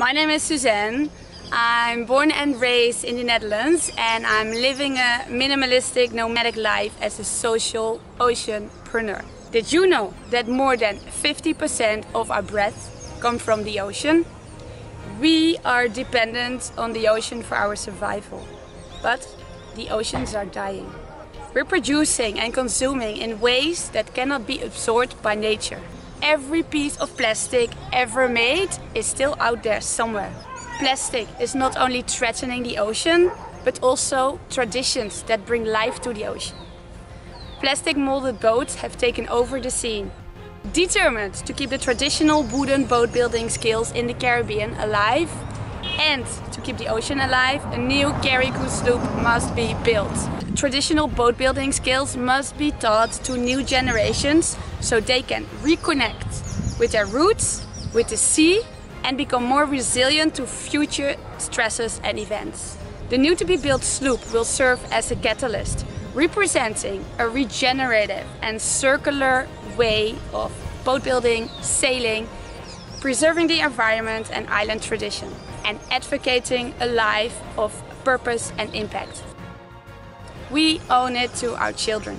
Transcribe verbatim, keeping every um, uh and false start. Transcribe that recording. My name is Suzanne. I'm born and raised in the Netherlands, and I'm living a minimalistic, nomadic life as a social oceanpreneur. Did you know that more than fifty percent of our breath comes from the ocean? We are dependent on the ocean for our survival, but the oceans are dying. We're producing and consuming in ways that cannot be absorbed by nature. Every piece of plastic ever made is still out there somewhere. Plastic is not only threatening the ocean, but also traditions that bring life to the ocean. Plastic molded boats have taken over the scene. Determined to keep the traditional wooden boat building skills in the Caribbean alive, and to keep the ocean alive, a new Carriacou sloop must be built. Traditional boat building skills must be taught to new generations so they can reconnect with their roots, with the sea, and become more resilient to future stresses and events. The new to be built sloop will serve as a catalyst, representing a regenerative and circular way of boat building, sailing, preserving the environment and island tradition, and advocating a life of purpose and impact. We own it to our children.